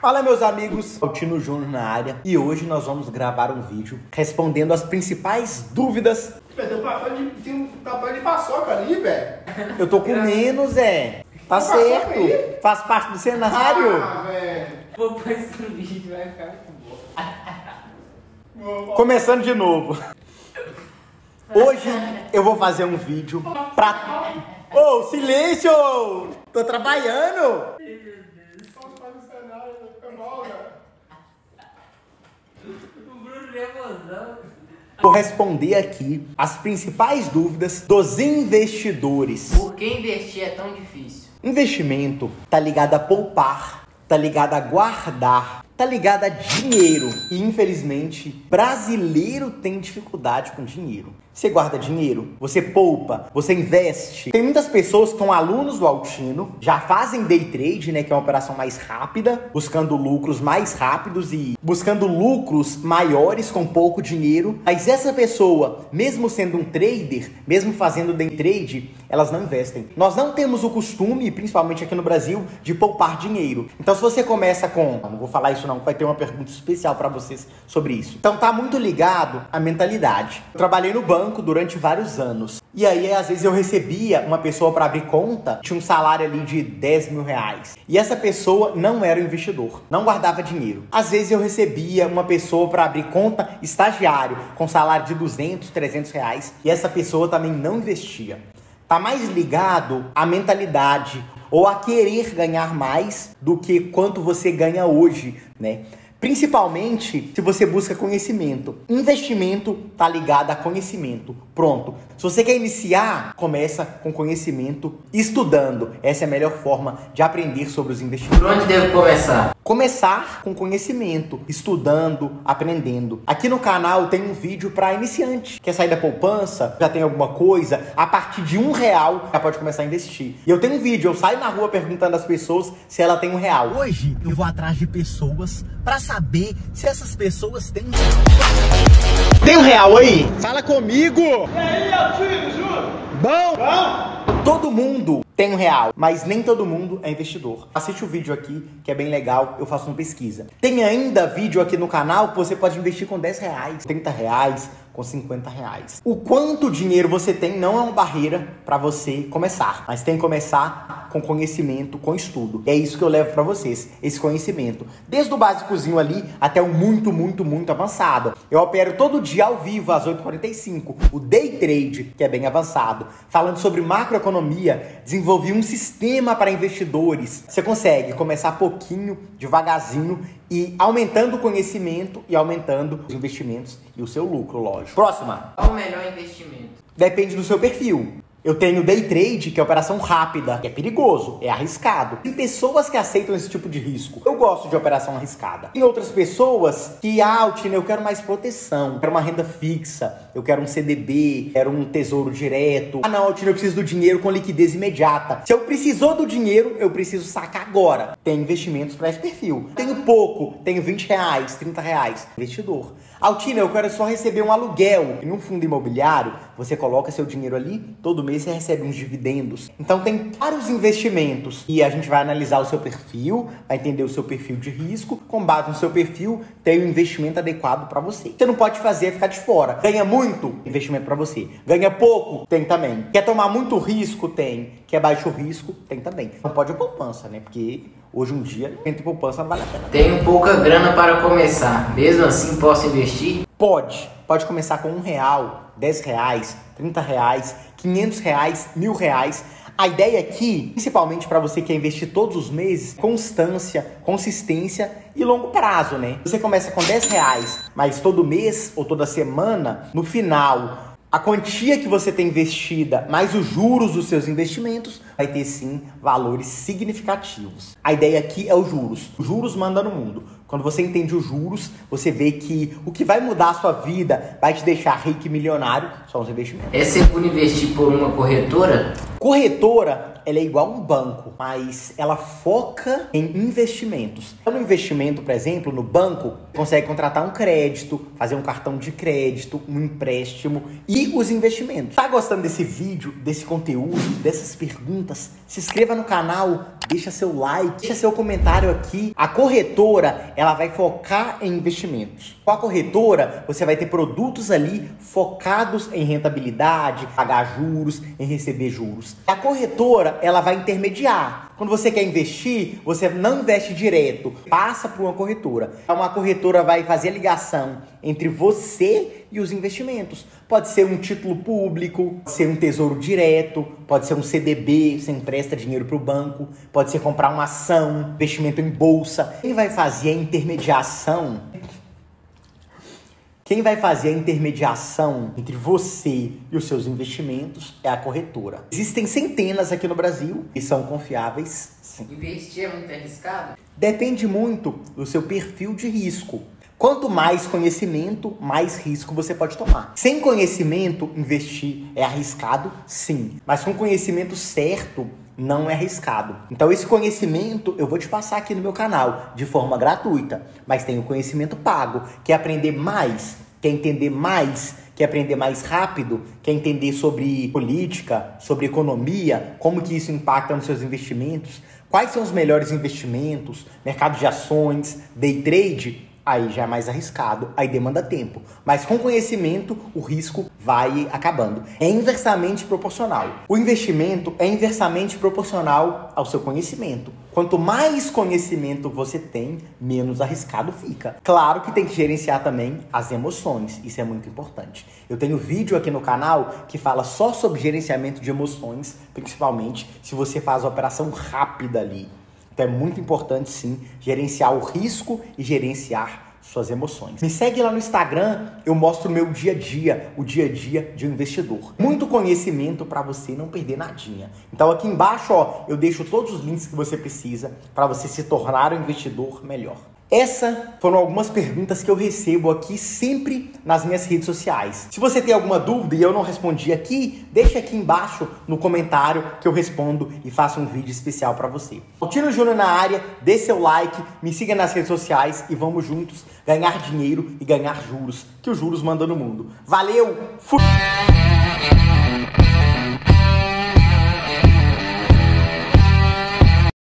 Fala, meus amigos, Altino Júnior na área, e hoje nós vamos gravar um vídeo respondendo as principais dúvidas. Tem um papel de paçoca ali, velho. Eu tô com menos, é. Tá certo. Aí? Faz parte do cenário. Ah, velho. Vou pôr esse vídeo, vai ficar muito bom. Começando de novo. Hoje eu vou fazer um vídeo pra... Ô, silêncio! Tô trabalhando! Vou responder aqui as principais dúvidas dos investidores. Por que investir é tão difícil? Investimento tá ligado a poupar, tá ligado a guardar, tá ligado a dinheiro. E infelizmente, brasileiro tem dificuldade com dinheiro. Você guarda dinheiro, você poupa, você investe. Tem muitas pessoas que são alunos do Altino, já fazem day trade, né? Que é uma operação mais rápida, buscando lucros mais rápidos e buscando lucros maiores com pouco dinheiro. Mas essa pessoa, mesmo sendo um trader, mesmo fazendo day trade, elas não investem. Nós não temos o costume, principalmente aqui no Brasil, de poupar dinheiro. Então se você começa com... Não vou falar isso não, vai ter uma pergunta especial pra vocês sobre isso. Então tá muito ligado à mentalidade. Eu trabalhei no banco durante vários anos. E aí, às vezes, eu recebia uma pessoa para abrir conta, tinha um salário ali de 10 mil reais. E essa pessoa não era um investidor, não guardava dinheiro. Às vezes, eu recebia uma pessoa para abrir conta, estagiário, com salário de 200, 300 reais. E essa pessoa também não investia. Tá mais ligado à mentalidade ou a querer ganhar mais do que quanto você ganha hoje, né? Principalmente se você busca conhecimento. Investimento tá ligado a conhecimento. Pronto. Se você quer iniciar, começa com conhecimento estudando. Essa é a melhor forma de aprender sobre os investimentos. Por onde devo começar? Começar com conhecimento, estudando, aprendendo. Aqui no canal tem um vídeo para iniciante. Quer sair da poupança? Já tem alguma coisa? A partir de R$1, já pode começar a investir. E eu tenho um vídeo, eu saio na rua perguntando às pessoas se ela tem R$1. Hoje eu vou atrás de pessoas para saber se essas pessoas têm... Tem R$1 aí? Fala comigo! E aí, Altino Júnior? Bom? Bom? Todo mundo tem R$1, mas nem todo mundo é investidor. Assiste o vídeo aqui, que é bem legal, eu faço uma pesquisa. Tem ainda vídeo aqui no canal que você pode investir com R$10, R$30, com R$50. O quanto dinheiro você tem não é uma barreira para você começar, mas tem que começar com conhecimento, com estudo. É isso que eu levo pra vocês, esse conhecimento. Desde o básicozinho ali até o muito avançado. Eu opero todo dia ao vivo, às 8h45. O Day Trade, que é bem avançado. Falando sobre macroeconomia, desenvolvi um sistema para investidores. Você consegue começar pouquinho, devagarzinho, e aumentando o conhecimento e aumentando os investimentos e o seu lucro, lógico. Próxima. Qual o melhor investimento? Depende do seu perfil. Eu tenho day trade, que é operação rápida, que é perigoso, é arriscado. Tem pessoas que aceitam esse tipo de risco. Eu gosto de operação arriscada. Tem outras pessoas que, Altino, eu quero mais proteção, quero uma renda fixa, eu quero um CDB, quero um tesouro direto. Ah, não, Altino, eu preciso do dinheiro com liquidez imediata. Se eu precisou do dinheiro, eu preciso sacar agora. Tem investimentos para esse perfil. Tenho pouco, tenho R$20, R$30. Investidor. Altino, eu quero só receber um aluguel. Em um fundo imobiliário, você coloca seu dinheiro ali, todo mês você recebe uns dividendos. Então tem vários investimentos e a gente vai analisar o seu perfil, vai entender o seu perfil de risco, com base no seu perfil tem um investimento adequado para você. Você não pode fazer ficar de fora. Ganha muito, investimento para você. Ganha pouco, tem também. Quer tomar muito risco, tem. Quer baixo risco, tem também. Não pode a poupança, né? Porque hoje em dia, entre poupança não vale a pena. Tenho pouca grana para começar. Mesmo assim, posso investir? Pode. Pode começar com R$1, R$10, R$30, R$500, R$1000. A ideia aqui, principalmente para você que quer investir todos os meses, constância, consistência e longo prazo, né? Você começa com R$10, mas todo mês ou toda semana, no final... A quantia que você tem investida, mais os juros dos seus investimentos, vai ter sim valores significativos. A ideia aqui é os juros. Os juros mandam no mundo. Quando você entende os juros, você vê que o que vai mudar a sua vida, vai te deixar rico e milionário, são os investimentos. É seguro investir por uma corretora? Corretora ela é igual a um banco, mas ela foca em investimentos. Então, no investimento, por exemplo, no banco, consegue contratar um crédito, fazer um cartão de crédito, um empréstimo e os investimentos. Tá gostando desse vídeo, desse conteúdo, dessas perguntas? Se inscreva no canal, deixa seu like, deixa seu comentário aqui. A corretora, ela vai focar em investimentos. Com a corretora, você vai ter produtos ali focados em rentabilidade, pagar juros, em receber juros. A corretora, ela vai intermediar. Quando você quer investir, você não investe direto, passa por uma corretora. Uma corretora vai fazer a ligação entre você e os investimentos. Pode ser um título público, pode ser um tesouro direto, pode ser um CDB, você empresta dinheiro para o banco, pode ser comprar uma ação, investimento em bolsa. Quem vai fazer a intermediação? Quem vai fazer a intermediação entre você e os seus investimentos é a corretora. Existem centenas aqui no Brasil e são confiáveis, sim. Investir é muito arriscado? Depende muito do seu perfil de risco. Quanto mais conhecimento, mais risco você pode tomar. Sem conhecimento, investir é arriscado, sim. Mas com conhecimento certo, não é arriscado. Então esse conhecimento eu vou te passar aqui no meu canal, de forma gratuita. Mas tem o conhecimento pago, que é aprender mais, quer entender mais, quer aprender mais rápido, quer entender sobre política, sobre economia, como que isso impacta nos seus investimentos, quais são os melhores investimentos, mercado de ações, day trade. Aí já é mais arriscado, aí demanda tempo. Mas com conhecimento, o risco vai acabando. É inversamente proporcional. O investimento é inversamente proporcional ao seu conhecimento. Quanto mais conhecimento você tem, menos arriscado fica. Claro que tem que gerenciar também as emoções. Isso é muito importante. Eu tenho vídeo aqui no canal que fala só sobre gerenciamento de emoções, principalmente se você faz a operação rápida ali. Então é muito importante, sim, gerenciar o risco e gerenciar suas emoções. Me segue lá no Instagram, eu mostro o meu dia a dia, o dia a dia de um investidor. Muito conhecimento para você não perder nadinha. Então aqui embaixo, ó, eu deixo todos os links que você precisa para você se tornar um investidor melhor. Essas foram algumas perguntas que eu recebo aqui sempre nas minhas redes sociais. Se você tem alguma dúvida e eu não respondi aqui, deixa aqui embaixo no comentário que eu respondo e faço um vídeo especial para você. Altino Júnior na área, dê seu like, me siga nas redes sociais e vamos juntos ganhar dinheiro e ganhar juros, que os juros mandam no mundo. Valeu! Fui!